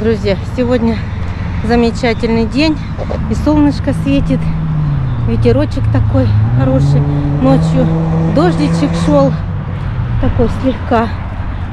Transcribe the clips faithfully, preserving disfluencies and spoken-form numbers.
друзья. Сегодня замечательный день, и солнышко светит, ветерочек такой хороший. Ночью дождичек шел, такой слегка,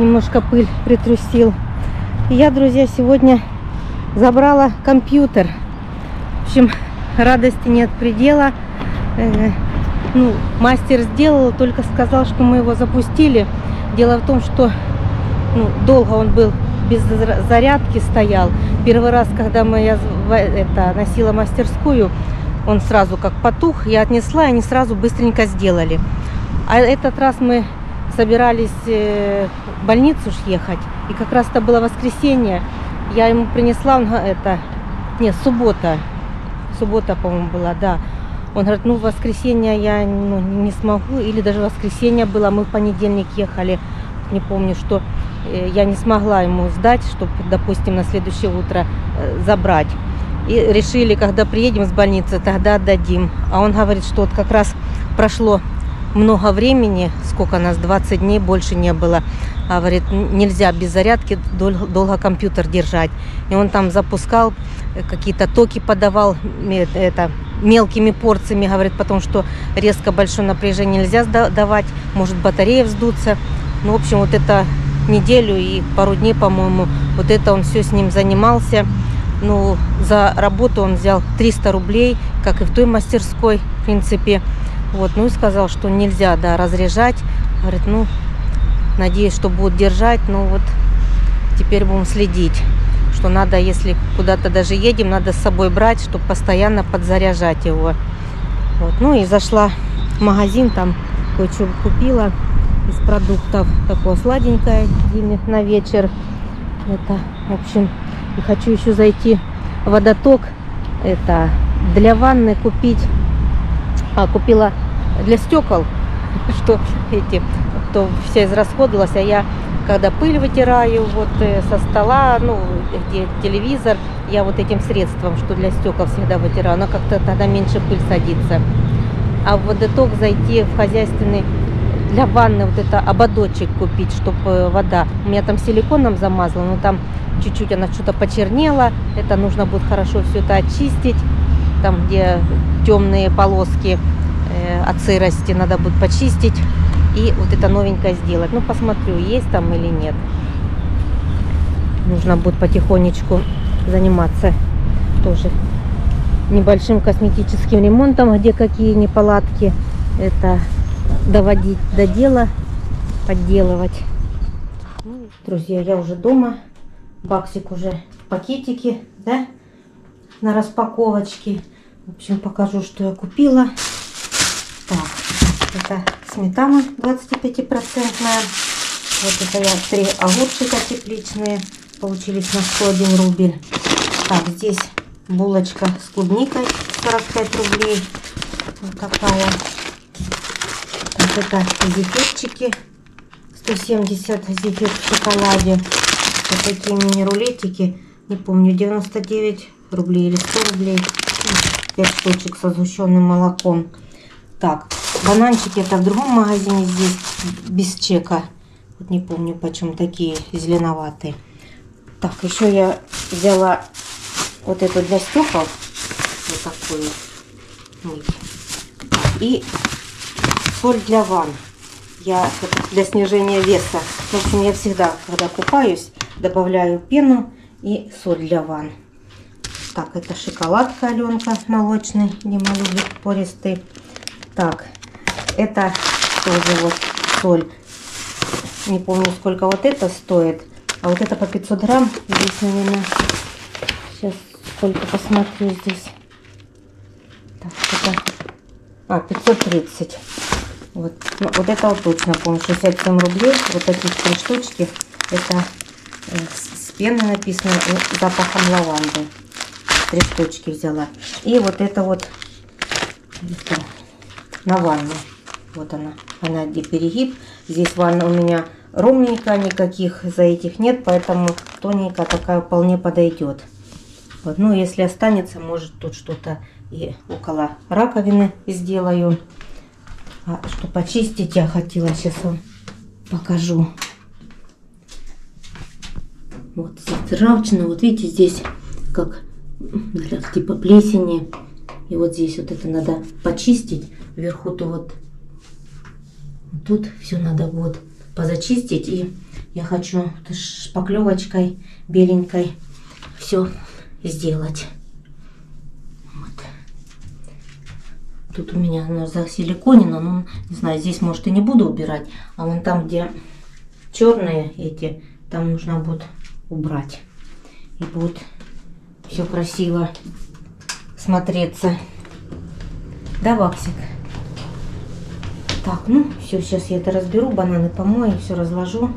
немножко пыль притрусил. И я, друзья, сегодня забрала компьютер. В общем, радости нет предела. Ну, мастер сделал, только сказал, что мы его запустили. Дело в том, что ну, долго он был без зарядки, стоял. Первый раз, когда мы я это, носила мастерскую, он сразу как потух, я отнесла, и они сразу быстренько сделали. А этот раз мы собирались в больницу ж ехать, и как раз это было воскресенье. Я ему принесла, он это, не, суббота, суббота, по-моему, была, да. Он говорит, ну, в воскресенье я ну, не смогу, или даже воскресенье было, мы в понедельник ехали, не помню, что я не смогла ему сдать, чтобы, допустим, на следующее утро забрать. И решили, когда приедем с больницы, тогда отдадим. А он говорит, что вот как раз прошло много времени, сколько нас, двадцать дней больше не было. А говорит, нельзя без зарядки долго, долго компьютер держать. И он там запускал, какие-то токи подавал, это... мелкими порциями, говорит, потому что резко большое напряжение нельзя давать, может батарея вздуться. Ну, в общем, вот это неделю и пару дней, по-моему, вот это он все с ним занимался. Ну, за работу он взял триста рублей, как и в той мастерской, в принципе. Вот, ну и сказал, что нельзя, да, разряжать. Говорит, ну, надеюсь, что будут держать, но вот теперь будем следить. Что надо, если куда-то даже едем, надо с собой брать, чтобы постоянно подзаряжать его. Вот. Ну и зашла в магазин, там кое-что купила из продуктов. Такое сладенькое на вечер. Это, в общем, и хочу еще зайти в водоток. Это для ванны купить. А, купила для стекол, что эти, то вся израсходовалась, а я... Когда пыль вытираю вот со стола, ну, где телевизор, я вот этим средством, что для стекол всегда вытираю, она как-то тогда меньше пыль садится. А в водоток зайти в хозяйственный, для ванны вот это ободочек купить, чтобы вода, у меня там силиконом замазала, но там чуть-чуть она что-то почернела, это нужно будет хорошо все это очистить, там где темные полоски э, от сырости надо будет почистить. И вот это новенькое сделать. Ну, посмотрю, есть там или нет. Нужно будет потихонечку заниматься тоже небольшим косметическим ремонтом, где какие неполадки. Это доводить до дела, подделывать. Друзья, я уже дома. Баксик уже в пакетике, да? На распаковочке. В общем, покажу, что я купила. Так. Это сметана двадцатипятипроцентная. Вот это я три огурчика тепличные. Получились на сто один рубль. Так, здесь булочка с клубникой сорок пять рублей. Вот такая. Вот это зефирчики. сто семьдесят зефир в шоколаде. Вот такие мини-рулетики. Не помню, девяносто девять рублей или сто рублей. пять штучек со сгущенным молоком. Так. Бананчики это в другом магазине, здесь без чека. Вот не помню, почему такие зеленоватые. Так, еще я взяла вот эту для стекол. Вот такую. И соль для ванн. Я для снижения веса. В общем, я всегда, когда купаюсь, добавляю пену и соль для ванн. Так, это шоколадка Аленка молочный. Дима любит пористый. Так. Это тоже вот соль. Не помню, сколько вот это стоит. А вот это по пятьсот грамм. Здесь, наверное, сейчас сколько посмотрю здесь. Так, это... А, пятьсот тридцать. Вот. Ну, вот это вот точно, помню, шестьдесят семь рублей. Вот такие три штучки. Это с пеной написано и с запахом лаванды. Три штучки взяла. И вот это вот на ванну. Вот она, она где перегиб. Здесь ванна у меня ровненькая, никаких за этих нет, поэтому тоненькая такая вполне подойдет. Вот. Ну, если останется, может тут что-то и около раковины сделаю. А что почистить я хотела, сейчас вам покажу. Вот ржавчина, вот видите, здесь как типа плесени. И вот здесь вот это надо почистить. Вверху-то вот тут все надо вот позачистить. И я хочу шпаклевочкой беленькой все сделать. Вот. Тут у меня оно засиликонено. Ну, не знаю, здесь, может, и не буду убирать. А вон там, где черные эти, там нужно будет убрать. И будет все красиво смотреться. Да, Ваксик? Так, ну все, сейчас я это разберу, бананы помою, все разложу.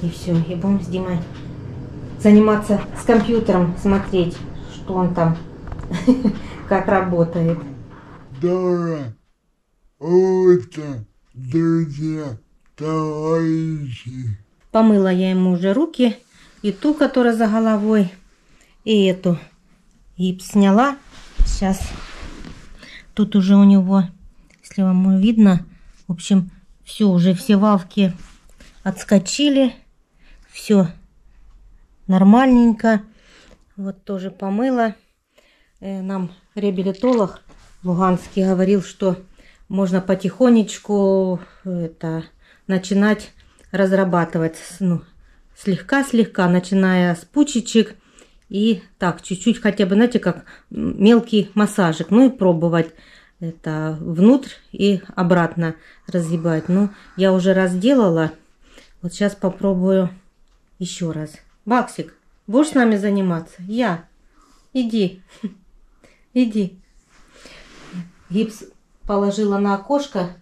И все, и будем с Димой заниматься с компьютером, смотреть, что он там, как работает. Доброе утро, друзья, товарищи. Помыла я ему уже руки, и ту, которая за головой, и эту. И сняла. Сейчас тут уже у него, если вам видно, в общем, все, уже все вавки отскочили. Все нормальненько. Вот тоже помыла. Нам реабилитолог луганский говорил, что можно потихонечку это начинать разрабатывать, ну, слегка-слегка, начиная с пучечек и так, чуть-чуть, хотя бы, знаете, как мелкий массажик, ну и пробовать это внутрь и обратно разъебать. Ну, я уже раз делала, вот сейчас попробую еще раз. Баксик, будешь с нами заниматься? Я. Иди. Иди. Гипс положила на окошко,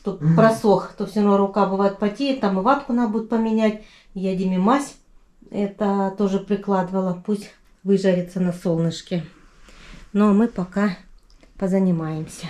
чтобы mm-hmm. просох, то все равно рука бывает потеет, там и ватку надо будет поменять. Я Диме мазь это тоже прикладывала, пусть выжарится на солнышке. Но мы пока позанимаемся.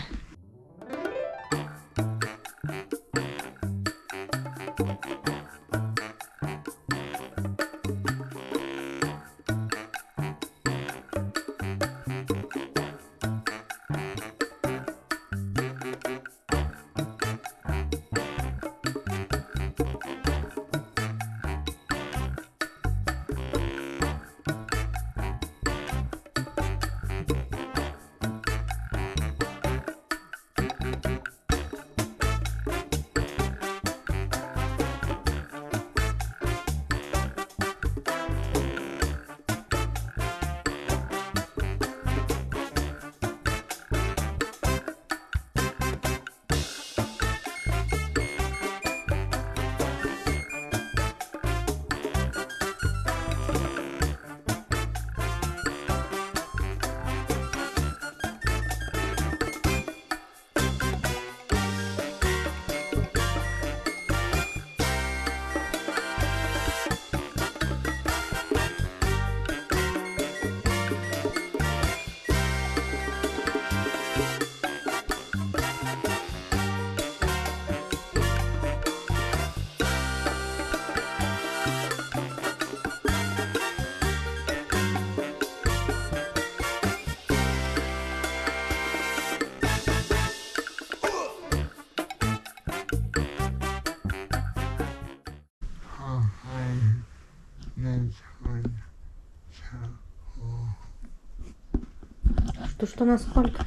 Что, что, насколько?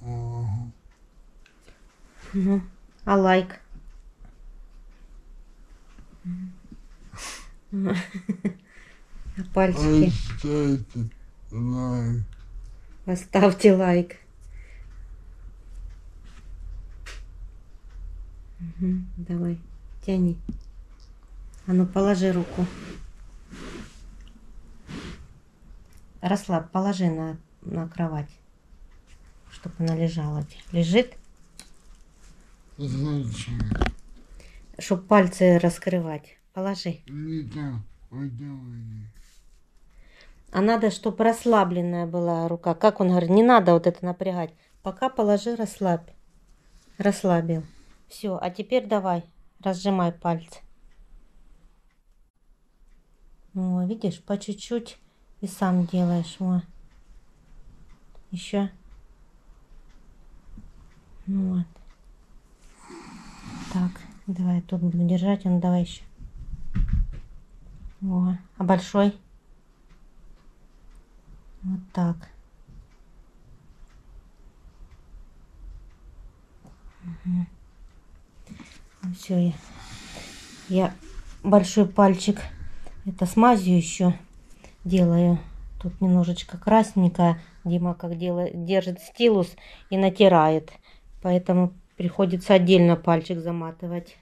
Ну, а лайк? А пальчики? Поставьте лайк. Поставьте лайк. Угу, давай, тяни. А ну, положи руку. Расслабь, положи на... на кровать, чтобы она лежала. Лежит? Зачем? Чтоб пальцы раскрывать. Положи. А надо, чтобы расслабленная была рука. Как он говорит, не надо вот это напрягать. Пока положи, расслабь. Расслабил. Все, а теперь давай, разжимай пальцы. О, видишь, по чуть-чуть и сам делаешь. О. Еще. Ну вот. Так, давай тут буду держать. Он, давай еще. Во, а большой? Вот так. Угу. Ну, все, я, я большой пальчик. Это смазью еще делаю. Тут немножечко красненькая. Дима как делает, держит стилус и натирает. Поэтому приходится отдельно пальчик заматывать.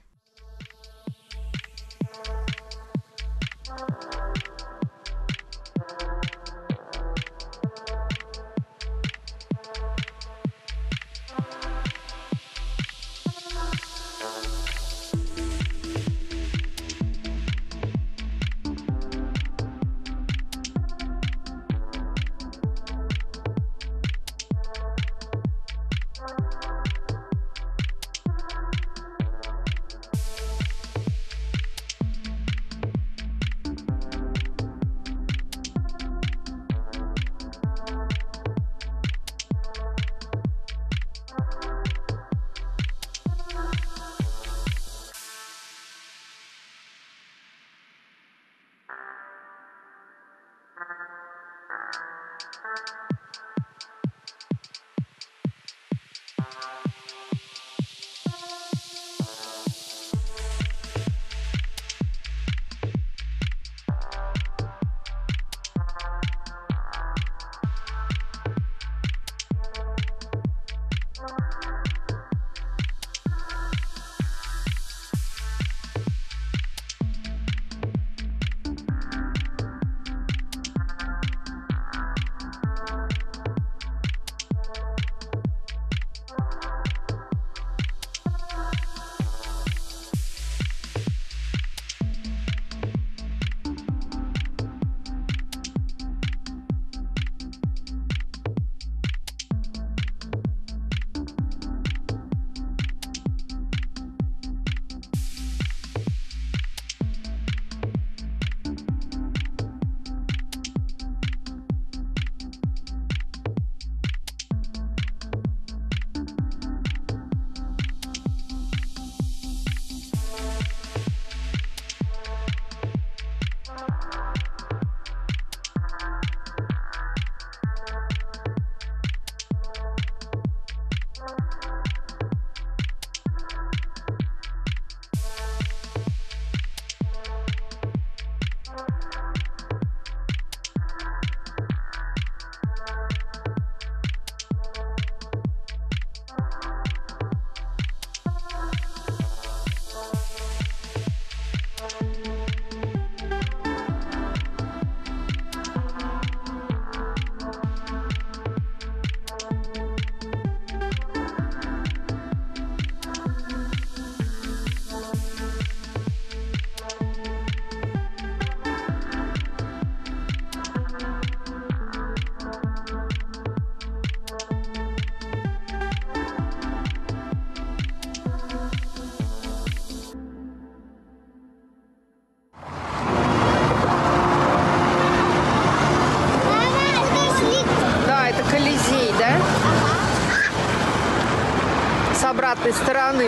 Стороны.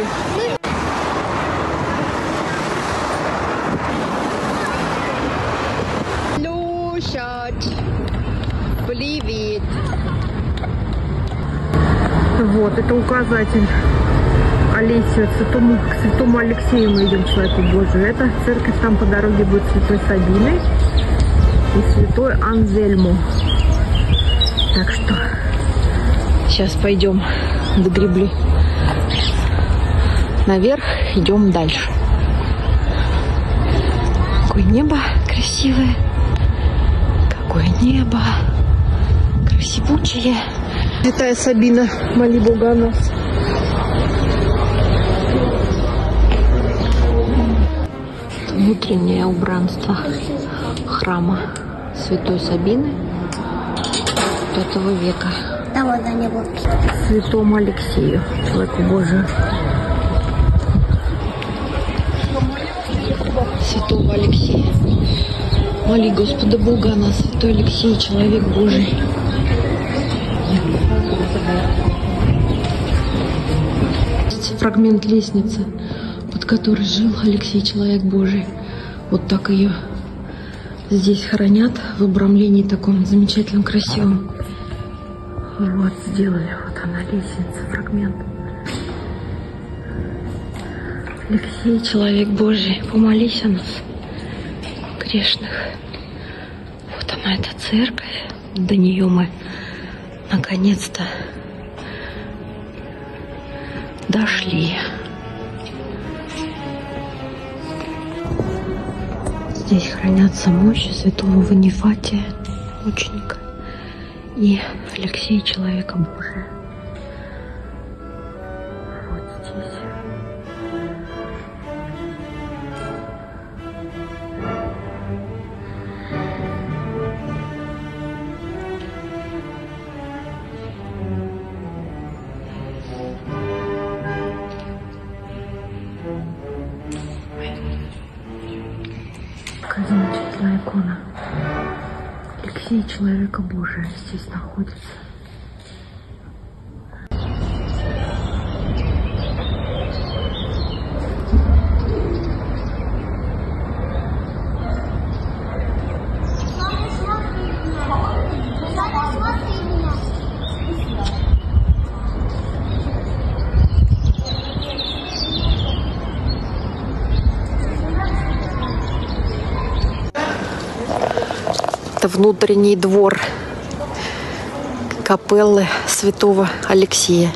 Плющать. Привет. Вот, это указатель Алексию, святому, к святому Алексею мы идем, Человеку Божию. Это церковь, там по дороге будет Святой Сабины и Святой Анзельму. Так что сейчас пойдем до гребли. Наверх идем дальше. Какое небо красивое. Какое небо красивучее. Святая Сабина, моли Бога о нас. Внутреннее убранство храма Святой Сабины пятого века. Святому Алексею, Человеку Божию. Святого Алексея. Моли Господа Бога о нас, Святой Алексей, Человек Божий. Фрагмент лестницы, под которой жил Алексей, Человек Божий. Вот так ее здесь хранят в обрамлении таком замечательном, красивом. Вот сделали, вот она лестница, фрагмент. Алексей, Человек Божий, помолись о нас, грешных. Вот она, эта церковь. До нее мы наконец-то дошли. Здесь хранятся мощи святого Ванифатия, мученика, и Алексея, Человека Божия. Вот здесь. Замечательная икона Алексея, Человека Божия, здесь находится. Внутренний двор капеллы святого Алексея,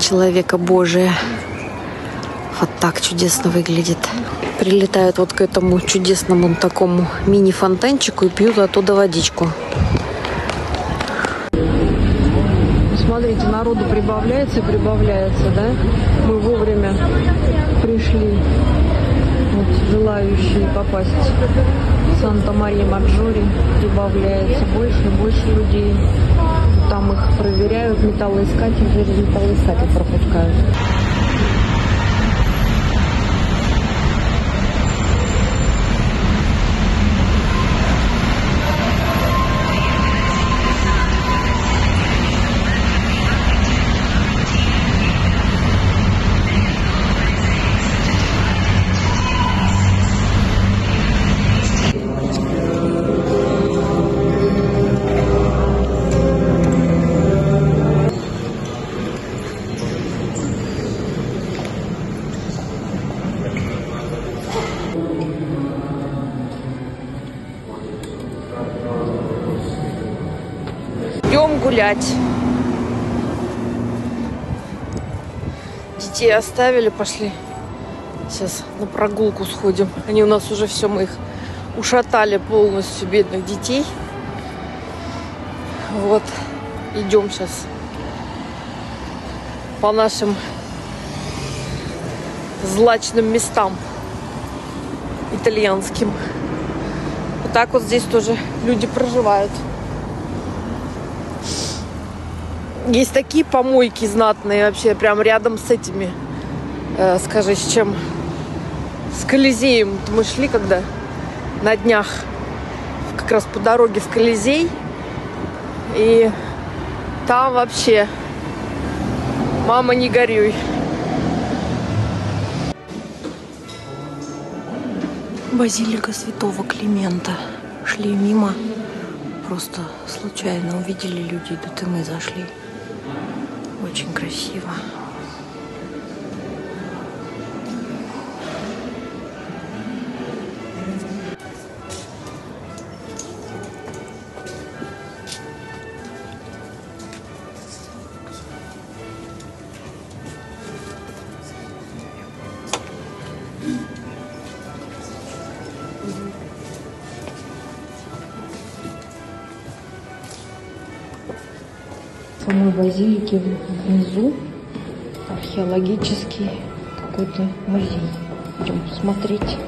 Человека Божия. Вот так чудесно выглядит. Прилетают вот к этому чудесному такому мини-фонтанчику и пьют оттуда водичку. Смотрите, народу прибавляется и прибавляется, да? Мы вовремя пришли. Вот, желающие попасть в Санта-Мария-Маджоре прибавляется больше и больше людей. Там их проверяют, металлоискатель, через металлоискатель пропускают. Гулять. Детей оставили, пошли. Сейчас на прогулку сходим. Они у нас уже все, мы их ушатали полностью, бедных детей. Вот. Идем сейчас по нашим злачным местам итальянским. Вот так вот здесь тоже люди проживают. Есть такие помойки знатные вообще, прям рядом с этими, э, скажи, с чем, с Колизеем. Мы шли когда на днях, как раз по дороге в Колизей, и там вообще, мама, не горюй. Базилика Святого Климента. Шли мимо, просто случайно увидели, люди идут, и мы зашли. Очень красиво. В самой базилике внизу археологический какой-то музей. Идем смотреть.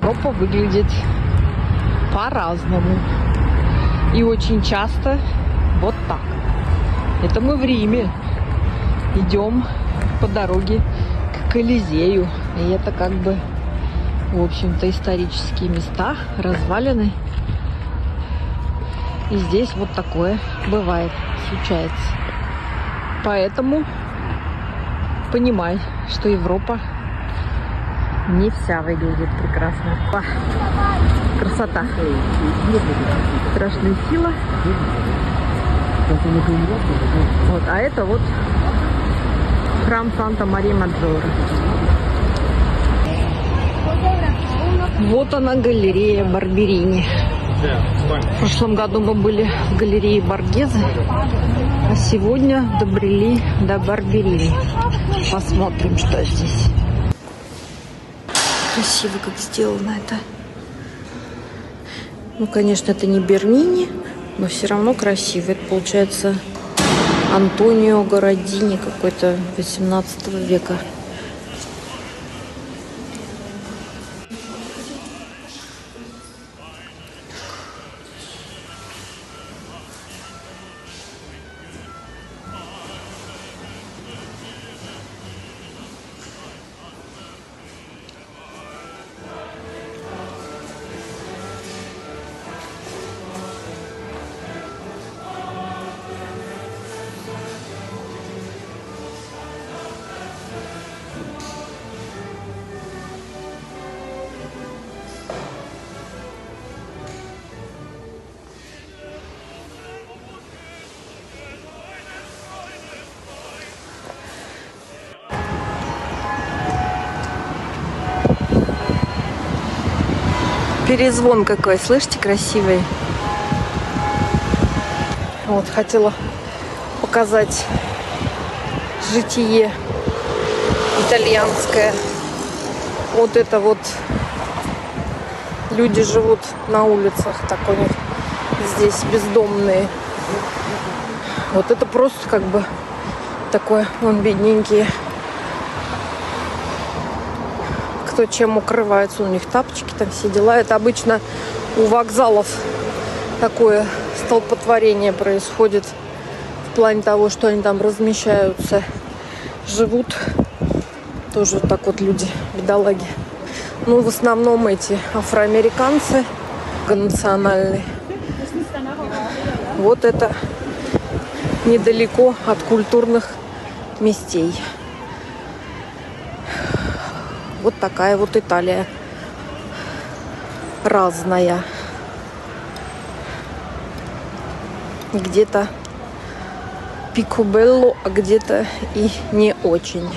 Европа выглядит по-разному. И очень часто вот так. Это мы в Риме. Идем по дороге к Колизею. И это как бы, в общем-то, исторические места, развалины. И здесь вот такое бывает, случается. Поэтому понимай, что Европа не вся выглядит прекрасно. Красота. Страшная сила. Вот, а это вот храм Санта-Мария-Маджоре. Вот она, галерея Борберини. В прошлом году мы были в галерее Боргезе, а сегодня добрели до Борберини. Посмотрим, что здесь. Красиво как сделано это. Ну, конечно, это не Бернини, но все равно красиво. Это получается Антонио Городини какой-то восемнадцатого века. Перезвон какой, слышите, красивый. Вот, хотела показать житие итальянское. Вот это вот люди живут на улицах, так у них здесь бездомные. Вот это просто как бы такое, вон бедненькие. Кто чем укрывается, у них тапочки, там все дела. Это обычно у вокзалов такое столпотворение происходит в плане того, что они там размещаются, живут. Тоже вот так вот люди, бедолаги. Ну, в основном эти афроамериканцы национальные. Вот это недалеко от культурных местей. Вот такая вот Италия разная. Где-то пикобелло, а где-то и не очень.